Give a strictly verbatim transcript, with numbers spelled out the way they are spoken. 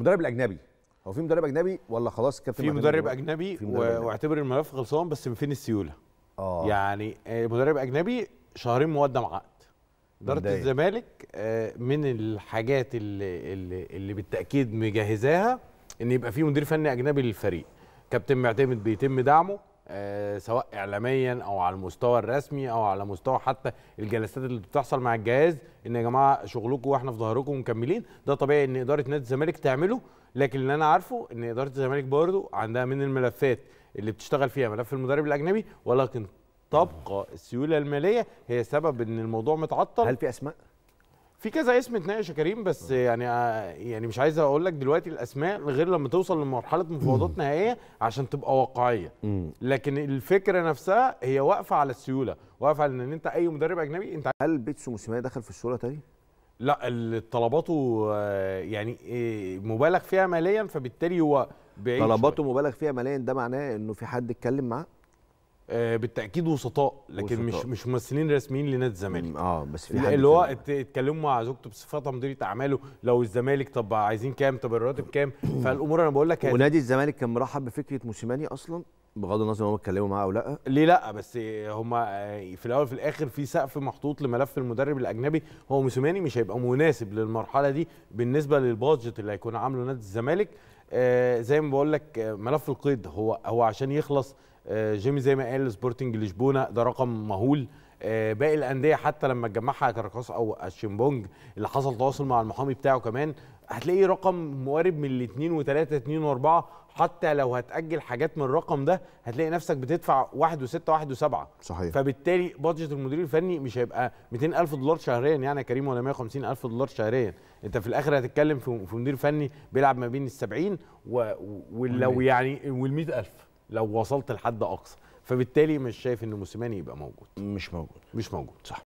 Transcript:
المدرب الاجنبي، هو في مدرب اجنبي ولا خلاص كابتن؟ في مدرب اجنبي واعتبر الملف خلصان، بس من فين السيوله؟ اه يعني مدرب اجنبي شهرين مقدم عقد. اداره الزمالك من الحاجات اللي, اللي بالتاكيد مجهزاها ان يبقى في مدير فني اجنبي للفريق، كابتن معتمد بيتم دعمه سواء اعلاميا او على المستوى الرسمي او على مستوى حتى الجلسات اللي بتحصل مع الجهاز، ان يا جماعه شغلكم واحنا في ظهركم مكملين. ده طبيعي ان اداره نادي الزمالك تعمله، لكن اللي انا عارفه ان اداره الزمالك برضو عندها من الملفات اللي بتشتغل فيها ملف المدرب الاجنبي، ولكن تبقى السيوله الماليه هي سبب ان الموضوع متعطل. هل في اسماء؟ في كذا اسم اتناقش يا كريم، بس يعني يعني مش عايز اقول لك دلوقتي الاسماء غير لما توصل لمرحله مفاوضات نهائيه عشان تبقى واقعيه، لكن الفكره نفسها هي واقفه على السيوله، واقفه على ان انت اي مدرب اجنبي انت. هل بيتسو موسيماني دخل في الصوره تاني؟ لا، طلباته يعني مبالغ فيها ماليا، فبالتالي هو بعيد. طلباته مبالغ فيها ماليا، ده معناه انه في حد اتكلم معاه؟ بالتاكيد وسطاء، لكن وسطاء. مش مش ممثلين رسميين لنادي الزمالك. اه بس في اللي هو اتكلموا مع زوجته بصفتها مديريه اعماله، لو الزمالك طب عايزين كام، طب الراتب كام، فالامور انا بقول لك. ونادي الزمالك كان مرحب بفكره موسيماني اصلا بغض النظر هم اتكلموا معاه او لا؟ ليه لا، بس هم في الاول في الاخر في سقف محطوط لملف المدرب الاجنبي. هو موسيماني مش هيبقى مناسب للمرحله دي بالنسبه للبادجت اللي هيكون عامله نادي الزمالك. آه زي ما بقول لك ملف القيد هو هو عشان يخلص جيمي زي ما قال سبورتنج لشبونه ده رقم مهول. باقي الانديه حتى لما تجمعها كراكاس او الشمبونج اللي حصل تواصل مع المحامي بتاعه كمان هتلاقيه رقم موارب من الاثنين وثلاثه اثنين واربعه. حتى لو هتاجل حاجات من الرقم ده هتلاقي نفسك بتدفع واحد وسته واحد وسبعه. صحيح. فبالتالي بادجت المدير الفني مش هيبقى مئتين ألف دولار شهريا يعني يا كريم ولا مئة وخمسين ألف دولار شهريا. انت في الاخر هتتكلم في مدير فني بيلعب ما بين السبعين ولو يعني والمئة ألف لو وصلت لحد اقصى. فبالتالي مش شايف ان موسيماني يبقى موجود. مش موجود مش موجود صح.